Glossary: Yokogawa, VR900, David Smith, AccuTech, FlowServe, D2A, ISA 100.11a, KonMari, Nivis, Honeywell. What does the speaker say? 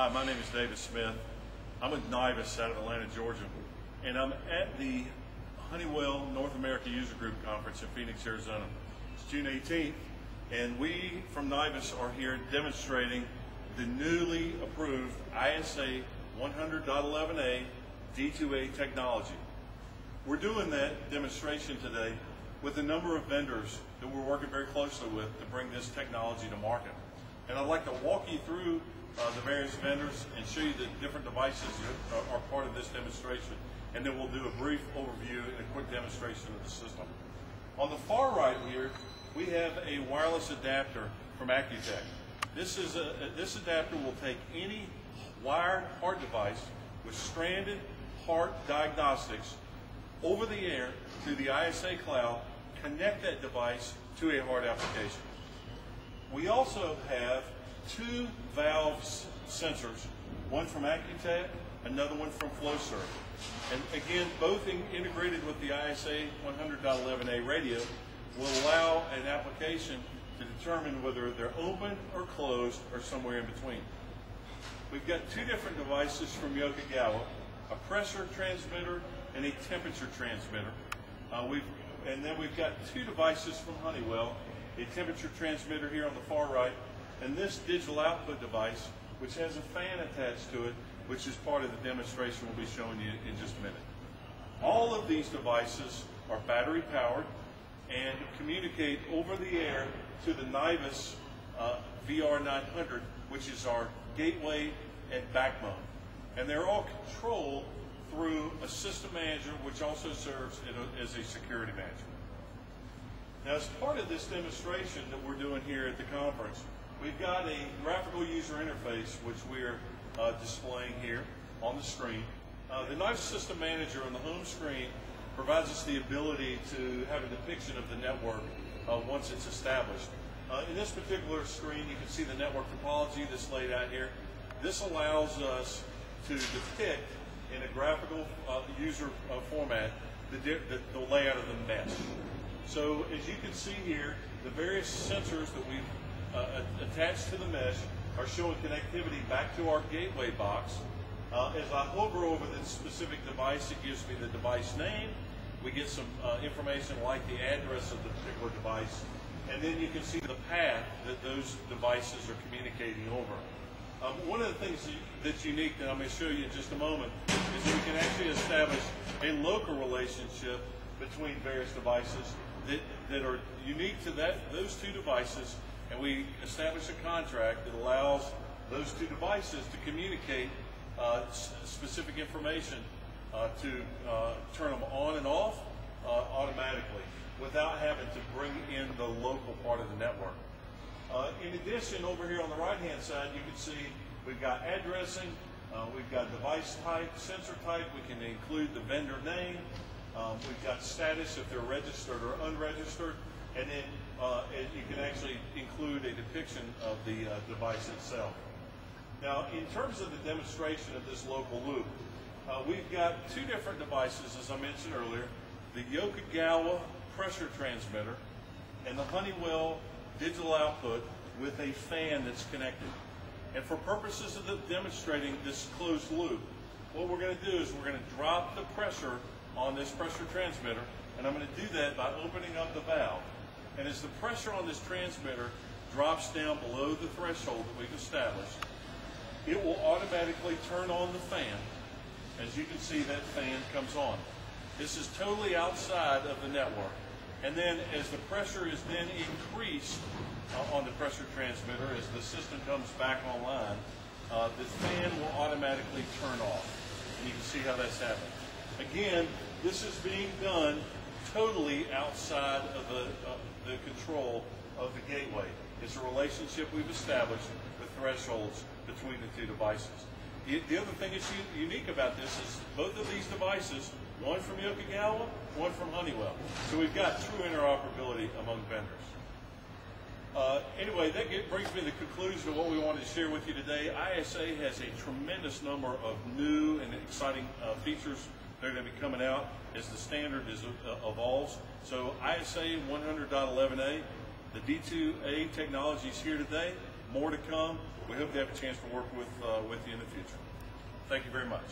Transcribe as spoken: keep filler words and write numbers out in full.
Hi, my name is David Smith. I'm with Nivis out of Atlanta, Georgia, and I'm at the Honeywell North America User Group Conference in Phoenix, Arizona. It's June eighteenth, and we from Nivis are here demonstrating the newly approved I S A one hundred point eleven A D two A technology. We're doing that demonstration today with a number of vendors that we're working very closely with to bring this technology to market. And I'd like to walk you through Uh, the various vendors and show you the different devices that are, are part of this demonstration, and then we'll do a brief overview and a quick demonstration of the system. On the far right here, we have a wireless adapter from AccuTech. This is a, this adapter will take any wired heart device with stranded heart diagnostics over the air to the I S A cloud, connect that device to a heart application. We also have two valve sensors, one from AccuTech, another one from FlowServe. And again, both in, integrated with the I S A one hundred point eleven A radio will allow an application to determine whether they're open or closed or somewhere in between. We've got two different devices from Yokogawa, a pressure transmitter and a temperature transmitter. Uh, we've, and then we've got two devices from Honeywell, a temperature transmitter here on the far right, and this digital output device, which has a fan attached to it, which is part of the demonstration we'll be showing you in just a minute. All of these devices are battery powered and communicate over the air to the Nivis uh, V R nine hundred, which is our gateway and backbone. And they're all controlled through a system manager, which also serves as a security manager. Now, as part of this demonstration that we're doing here at the conference, we've got a graphical user interface which we're uh, displaying here on the screen. Uh, the Nivis System Manager on the home screen provides us the ability to have a depiction of the network uh, once it's established. Uh, in this particular screen, you can see the network topology that's laid out here. This allows us to depict in a graphical uh, user uh, format the, the, the layout of the mesh. So as you can see here, the various sensors that we've Uh, attached to the mesh are showing connectivity back to our gateway box. Uh, as I hover over this specific device, it gives me the device name. We get some uh, information like the address of the particular device, and then you can see the path that those devices are communicating over. Um, one of the things that's unique that I'm going to show you in just a moment is that we can actually establish a local relationship between various devices that, that are unique to that, those two devices, and we establish a contract that allows those two devices to communicate uh, specific information uh, to uh, turn them on and off uh, automatically without having to bring in the local part of the network. Uh, in addition, over here on the right-hand side, you can see we've got addressing, uh, we've got device type, sensor type, we can include the vendor name, um, we've got status if they're registered or unregistered, and then uh, it, you can actually include a depiction of the uh, device itself. Now, in terms of the demonstration of this local loop, uh, we've got two different devices, as I mentioned earlier, the Yokogawa pressure transmitter and the Honeywell digital output with a fan that's connected. And for purposes of the demonstrating this closed loop, what we're going to do is we're going to drop the pressure on this pressure transmitter, and I'm going to do that by opening up the valve. And as the pressure on this transmitter drops down below the threshold that we've established, it will automatically turn on the fan. As you can see, that fan comes on. This is totally outside of the network. And then as the pressure is then increased uh, on the pressure transmitter, as the system comes back online, uh, the fan will automatically turn off. And you can see how that's happening. Again, this is being done totally outside of the, uh, the control of the gateway. It's a relationship we've established with thresholds between the two devices. The, the other thing that's unique about this is both of these devices, one from Yokogawa, one from Honeywell. So we've got true interoperability among vendors. Uh, anyway, that get, brings me to the conclusion of what we wanted to share with you today. I S A has a tremendous number of new and exciting uh, features. They're going to be coming out as the standard is, uh, evolves. So I S A one hundred point eleven A The D two A technology is here today, more to come. We hope to have a chance to work with, uh, with you in the future. Thank you very much.